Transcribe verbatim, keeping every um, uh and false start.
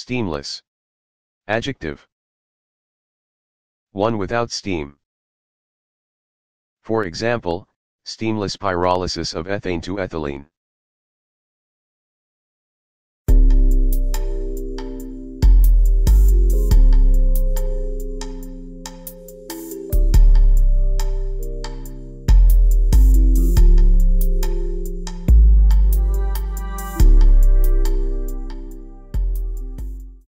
Steamless. Adjective. One without steam. For example, steamless pyrolysis of ethane to ethylene.